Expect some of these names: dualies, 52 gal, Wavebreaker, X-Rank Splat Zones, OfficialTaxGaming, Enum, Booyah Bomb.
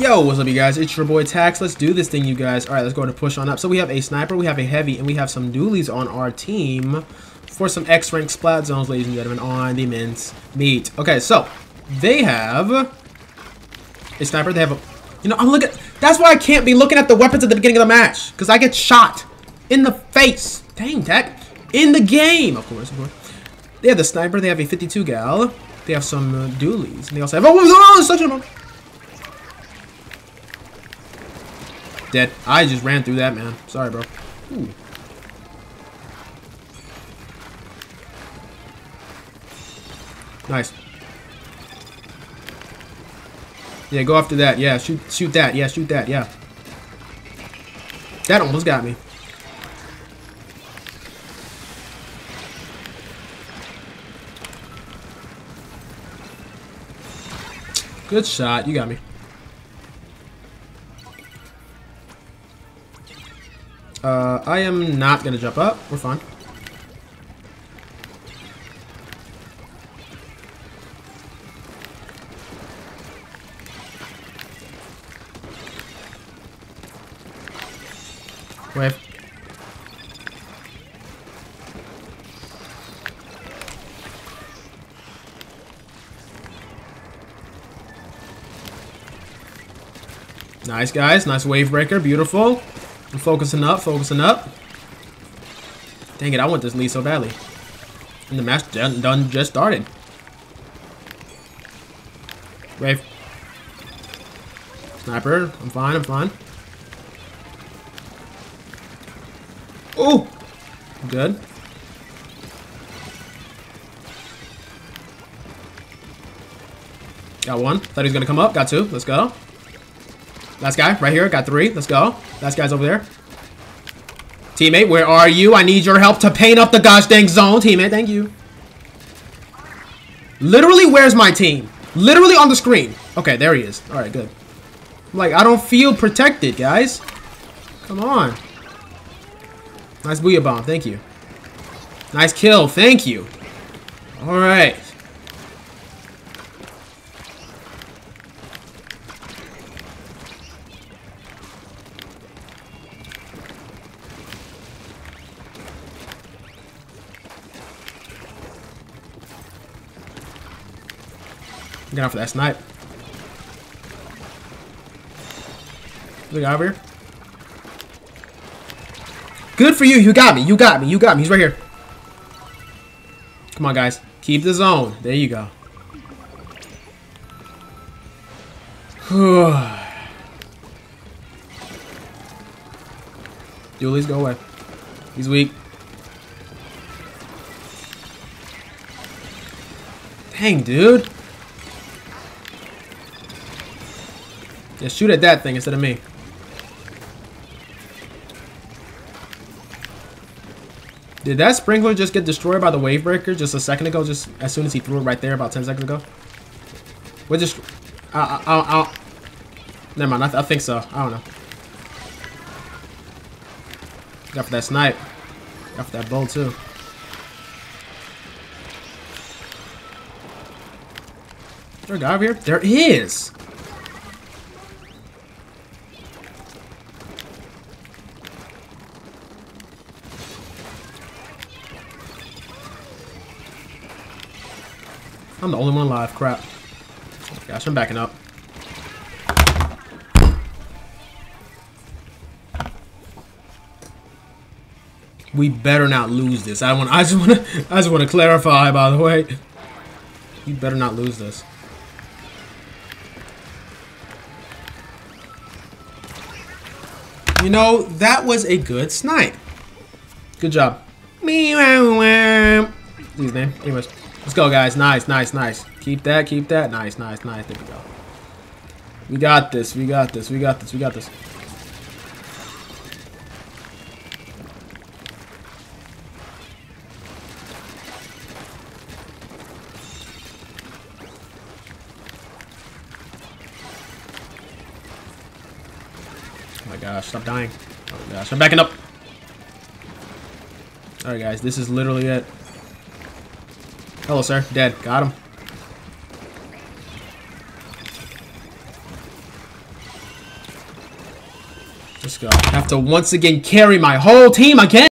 Yo, what's up, you guys? It's your boy Tax. Let's do this thing, you guys. All right, let's go ahead and push on up. So we have a sniper, we have a heavy, and we have some dualies on our team for some X-Rank Splat Zones, ladies and gentlemen, on the men's meet. Okay, so they have a sniper. They have a... You know, I'm looking... That's why I can't be looking at the weapons at the beginning of the match, because I get shot in the face. Dang, Tax. In the game, of course, of course. They have the sniper. They have a 52 gal. They have some dualies. And they also have... Oh, such a... Dead. I just ran through that, man. Sorry, bro. Ooh. Nice. Yeah, go after that. Yeah, shoot that. Yeah, shoot that. Yeah. That almost got me. Good shot. You got me. I am not gonna jump up. We're fine. Wave. Nice, guys. Nice Wavebreaker. Beautiful. I'm focusing up, focusing up. Dang it, I want this lead so badly. And the match done just started. Wave. Sniper, I'm fine, I'm fine. Oh! Good. Got one. Thought he was gonna come up. Got two. Let's go. Last guy, right here. Got three. Let's go. Last guy's over there. Teammate, where are you? I need your help to paint up the gosh dang zone. Teammate, thank you. Literally, where's my team? Literally on the screen. Okay, there he is. All right, good. Like, I don't feel protected, guys. Come on. Nice Booyah Bomb. Thank you. Nice kill. Thank you. All right. Get out for that snipe. Look out over here. Good for you. You got me. You got me. You got me. He's right here. Come on, guys. Keep the zone. There you go. Julie's go away. He's weak. Dang, dude. Yeah, shoot at that thing instead of me. Did that sprinkler just get destroyed by the Wavebreaker just a second ago? Just as soon as he threw it right there about 10 seconds ago? We're just... Never mind, I think so. I don't know. Got for that snipe. Got for that bow, too. Is there a guy over here? There is! I'm the only one alive. Crap. Oh gosh, I'm backing up. We better not lose this. I just want to clarify, by the way. You better not lose this. You know, that was a good snipe. Good job. Please, man. Anyways. Let's go, guys. Nice, nice, nice. Keep that, keep that. Nice, nice, nice. There we go. We got this, we got this, we got this, we got this. Oh my gosh, stop dying. Oh my gosh, I'm backing up. Alright, guys, this is literally it. Hello, sir. Dead. Got him. Let's go. I have to once again carry my whole team again.